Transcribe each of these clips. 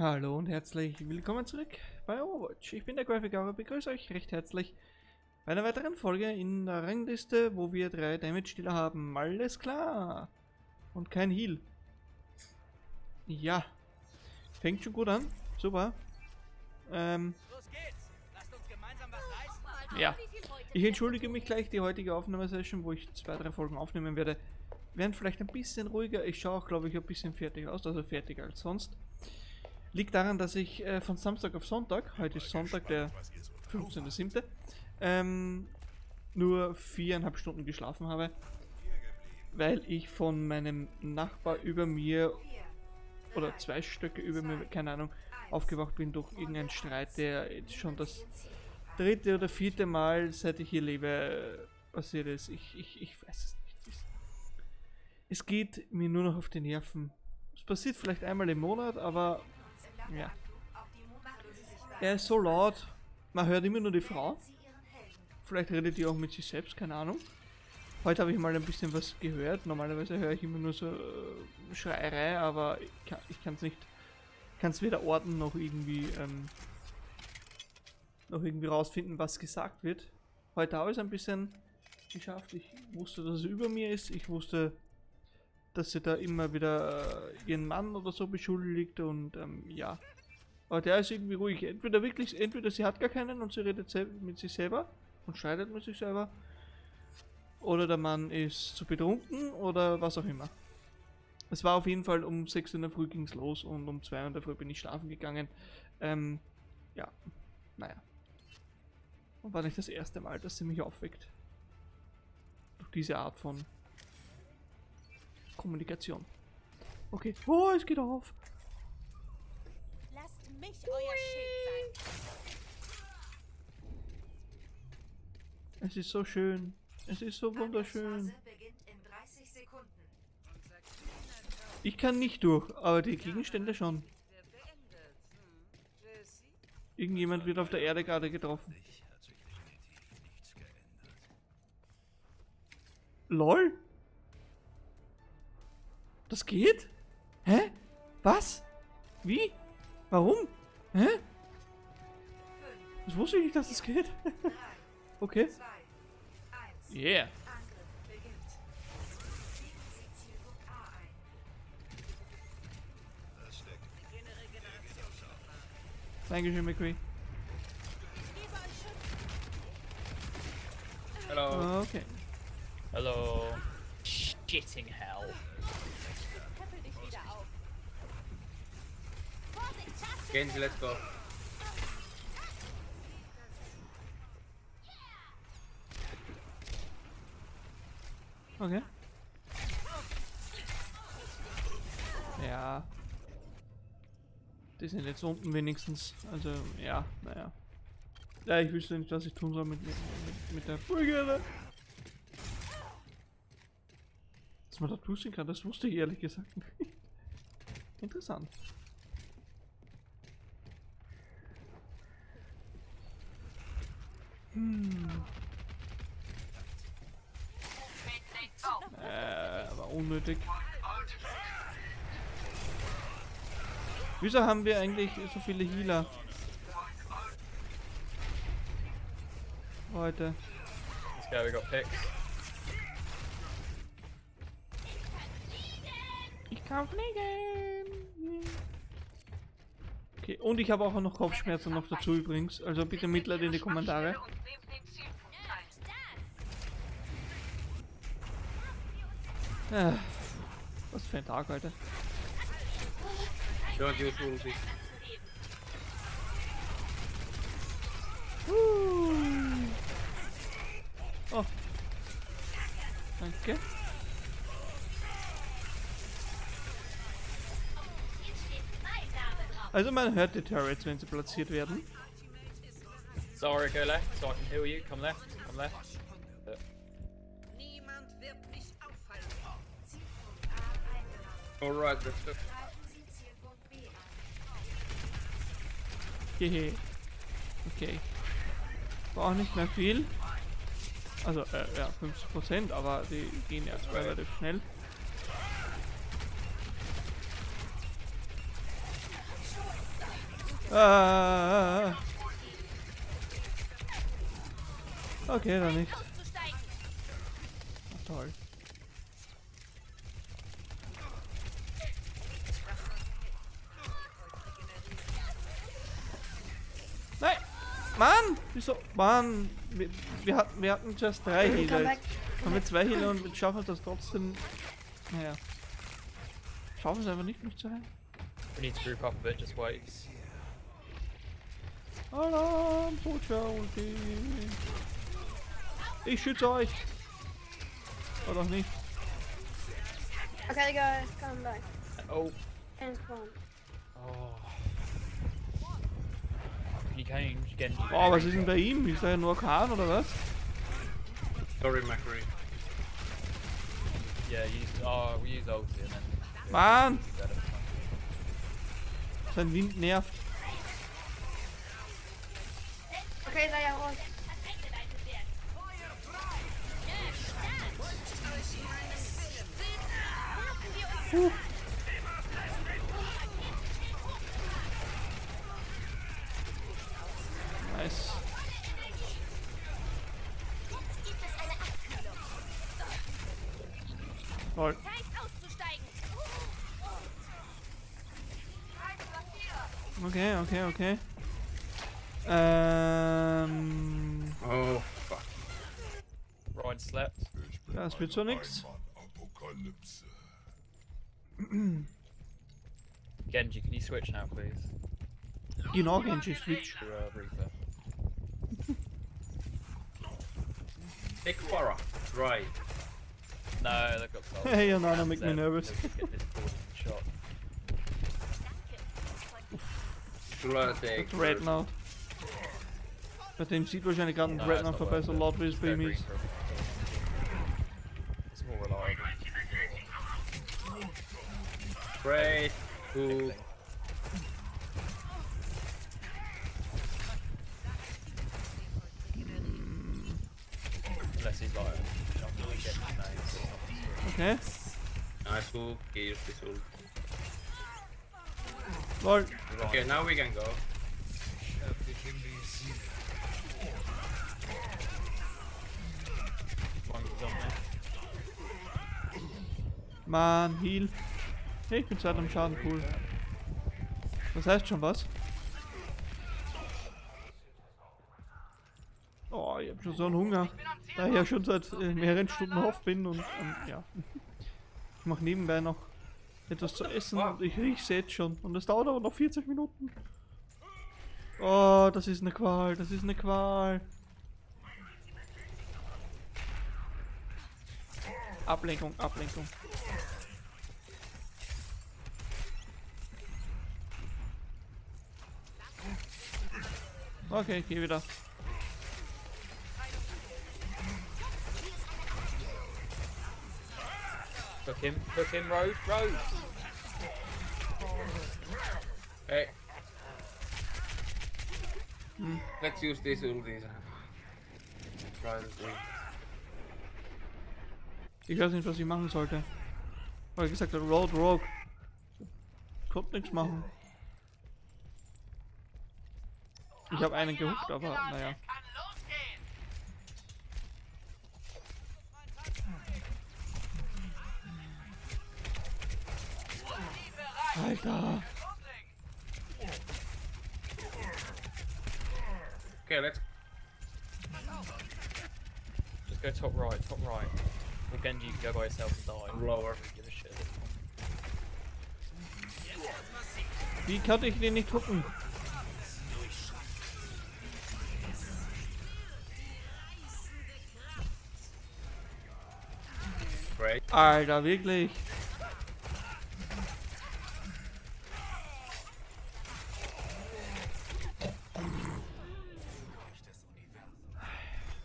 Hallo und herzlich willkommen zurück bei Overwatch. Ich bin der GraphicError, begrüße euch recht herzlich bei einer weiteren Folge in der Rangliste, wo wir 3 Damage-Dealer haben. Alles klar! Und kein Heal. Ja, fängt schon gut an. Super. Los geht's. Lasst uns gemeinsam was leisten. Ja, ich entschuldige mich gleich, die heutige Aufnahmesession, wo ich 2-3 Folgen aufnehmen werde, werden vielleicht ein bisschen ruhiger. Ich schaue auch, glaube ich, ein bisschen fertig aus, also fertiger als sonst. Liegt daran, dass ich von Samstag auf Sonntag, heute ist Sonntag, der 15.07., nur 4,5 Stunden geschlafen habe, weil ich von meinem Nachbar über mir, oder 2 Stöcke über mir, keine Ahnung, aufgewacht bin durch irgendeinen Streit, der jetzt schon das 3. oder 4. Mal, seit ich hier lebe, passiert ist. Ich weiß es nicht. Es geht mir nur noch auf die Nerven. Es passiert vielleicht einmal im Monat, aber... Ja. Er ist so laut, man hört immer nur die Frau. Vielleicht redet die auch mit sich selbst, keine Ahnung. Heute habe ich mal ein bisschen was gehört. Normalerweise höre ich immer nur so Schreierei, aber ich kann es nicht, kann es weder orten noch irgendwie rausfinden, was gesagt wird. Heute habe ich es ein bisschen geschafft. Ich wusste, dass es über mir ist. Ich wusste, dass sie da immer wieder ihren Mann oder so beschuldigt und ja. Aber der ist irgendwie ruhig. Entweder sie hat gar keinen und sie redet mit sich selber und streitet mit sich selber. Oder der Mann ist zu betrunken oder was auch immer. Es war auf jeden Fall um 6 in der Früh ging es los und um 2 in der Früh bin ich schlafen gegangen. Ja, naja. Und war nicht das erste Mal, dass sie mich aufweckt. Durch diese Art von Kommunikation. Okay. Oh, es geht auf. Lasst mich euer Schild sein. Es ist so schön. Es ist so wunderschön. Ich kann nicht durch, aber die Gegenstände schon. Irgendjemand wird auf der Erde gerade getroffen. LOL? Das geht? Hä? Was? Wie? Warum? Hä? Das wusste ich nicht, dass das geht. Okay. Yeah. Dankeschön, McCree. Hallo. Okay. Hallo. Shitting hell. Genji, let's go. Okay. Ja. Die sind jetzt unten wenigstens. Also, ja, naja. Ja, ich wüsste nicht, was ich tun soll mit der Brigade. Dass man da pushen kann, das wusste ich ehrlich gesagt nicht. Interessant. Aber unnötig. Wieso haben wir eigentlich so viele Healer? Leute. This guy we got picked. Ich kann fliegen! Okay, und ich habe auch noch Kopfschmerzen noch dazu übrigens. Also bitte Mitleid in die Kommentare. Was für ein Tag, Alter. Oh. Danke. Also man hört die Turrets, wenn sie platziert werden. Sorry, go left, so I can heal you. Come left, come left. Alright, let's go. Hehe. Okay. War auch nicht mehr viel. Also, ja, 50%, aber die gehen ja relativ schnell. Okay, dann nicht. Ach, toll. Nein! Mann! Wieso? Mann! Wir hatten just 3 Healer. Haben wir 2 Healer und schaffen das trotzdem. Naja. Schaffen es einfach nicht, mich zu heilen. We need to group up a bit, just wait. Alarm, Soldier Ulti. Ich schütze euch! Oder auch nicht. Okay, guys, come back. Oh. And spawn. Oh. Die kann ich nicht kennen. Oh, was ist denn bei ihm? Ist er nur Kahn oder was? Sorry, McCree. Yeah, we use ult here then. Mann! Sein Wind nervt. Okay, sei ja ruhig. Nice. Toll. Okay, okay, okay. Oh, fuck. Ryan slept. Das wird so nix. Genji, can you switch now, please? Genau, Genji, switch. Ikora, right. No, they've got sold. Hey, you're not gonna make me nervous. Dreadnought. Bei dem sieht wahrscheinlich gerade ein Dreadnought vorbei, so laut wie es bei mir ist. Great. Cool. Okay. Nice move. He used his ult. Lord. Okay, now we can go. Man, heal. Hey, ich bin zwar am Schaden, cool. Das heißt schon was. Oh, ich hab schon so einen Hunger. Da ich ja schon seit mehreren Stunden auf bin und ja. Ich mach nebenbei noch etwas zu essen und ich riech's jetzt schon. Und das dauert aber noch 40 Minuten. Oh, das ist eine Qual, das ist eine Qual. Ablenkung, Ablenkung. Okay, ich geh wieder. Cook him, Rose, Rose! Hey. Let's use this ulti. Ich weiß nicht, was ich machen sollte. Weil ich gesagt habe, Roadhog. Konnte nichts machen. Ich habe einen gehuckt, aber naja. Alter! Okay, let's... Just go top right, top right. Or Genji, you can go by yourself and die. I'm lower. Give a shit. Wie kann ich den nicht hucken? Alter, wirklich!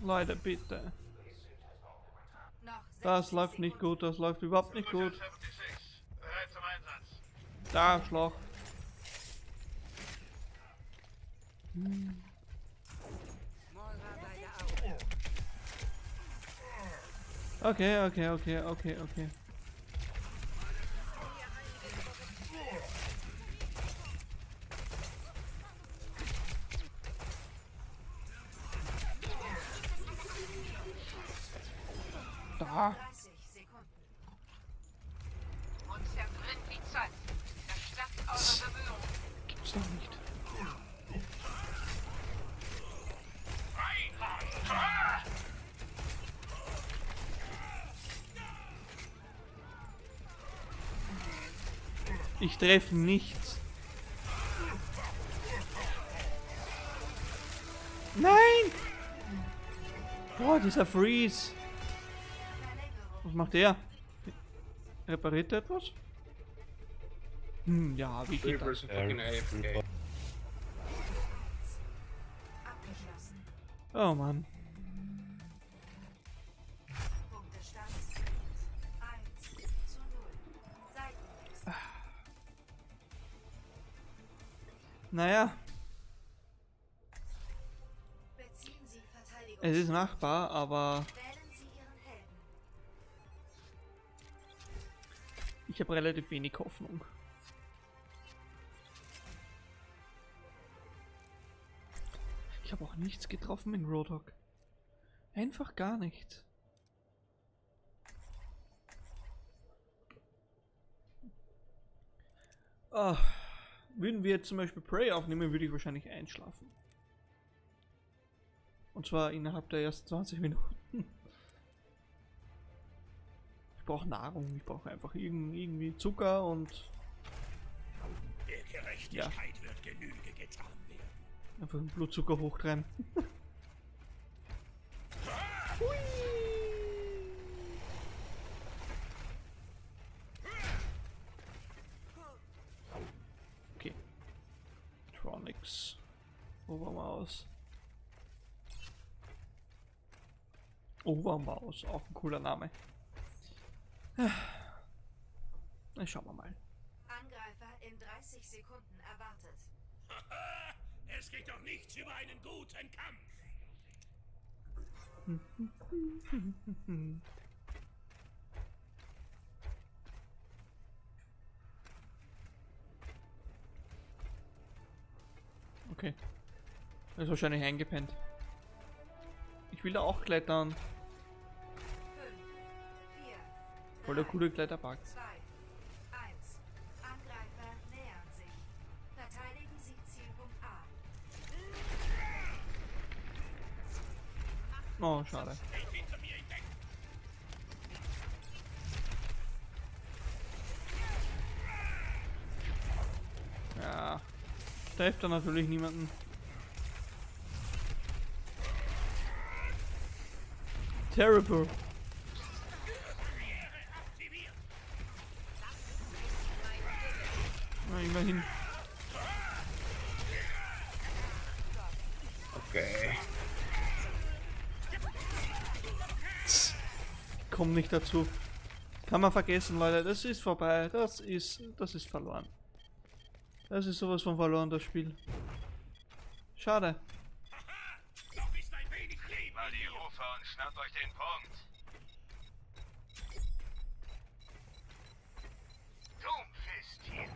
Leute, bitte. Das läuft nicht gut, das läuft überhaupt nicht gut. Da, Schloch. Okay, okay, okay, okay, okay. da. Das gibt's doch nicht. Ich treffe nichts. Nein! Boah, dieser Freeze. Was macht der? Repariert er etwas? Hm, ja, wie geht das? Oh Mann. Naja. Es ist machbar, aber... Ich habe relativ wenig Hoffnung. Ich habe auch nichts getroffen in Roadhog. Einfach gar nichts. Oh. Würden wir jetzt zum Beispiel Prey aufnehmen, würde ich wahrscheinlich einschlafen. Und zwar innerhalb der ersten 20 Minuten. Ich brauche Nahrung, ich brauche einfach irgendwie Zucker und... Der Gerechtigkeit wird Genüge getan werden. Einfach den Blutzucker hochtreiben. Overmaus. Overmaus, auch ein cooler Name. Na, schauen wir mal. Angreifer in 30 Sekunden erwartet. Es geht doch nichts über einen guten Kampf. Okay. Er ist wahrscheinlich eingepennt. Ich will da auch klettern. Voll der coole Kletterpark. Angreifer nähern sich. Verteidigen Sie Zielpunkt A. Oh, schade. Ja. Trefft er natürlich niemanden. Terrible. Na, immerhin. Okay. Komm nicht dazu. Kann man vergessen, Leute. Das ist vorbei. Das ist verloren. Das ist sowas von verloren, das Spiel. Schade. Noch ist ein wenig Leben. Mal die Rufe und schnappt euch den Punkt. Dumpfes Tier.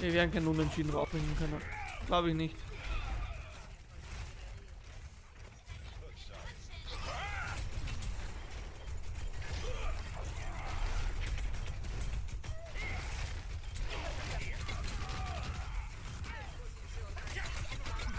Wir werden keinen Unentschieden rausbringen können. Glaube ich nicht.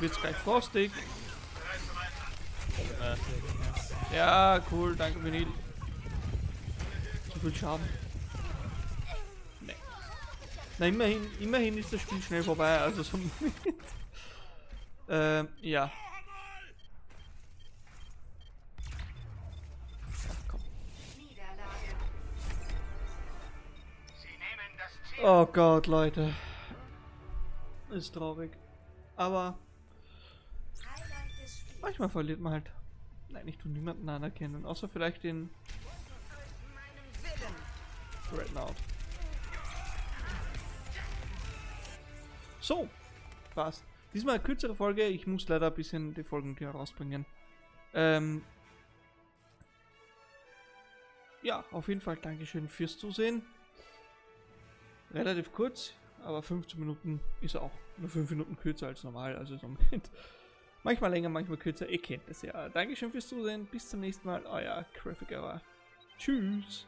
Jetzt gleich frostig. Ja, cool, danke Benil. So viel Schaden. Nee. Na, immerhin ist das Spiel schnell vorbei, also so ein Moment. Ja. Oh Gott, Leute. Ist traurig. Aber... Manchmal verliert man halt. Nein, ich tue niemanden anerkennen, außer vielleicht den Rednout. So, passt. Diesmal eine kürzere Folge. Ich muss leider ein bisschen die Folgen hier rausbringen. Ja, auf jeden Fall Dankeschön fürs Zusehen. relativ kurz, aber 15 Minuten ist auch nur 5 Minuten kürzer als normal, also so Moment. Manchmal länger, manchmal kürzer, ihr kennt es ja. Dankeschön fürs Zusehen, bis zum nächsten Mal, euer GraphicError. Tschüss!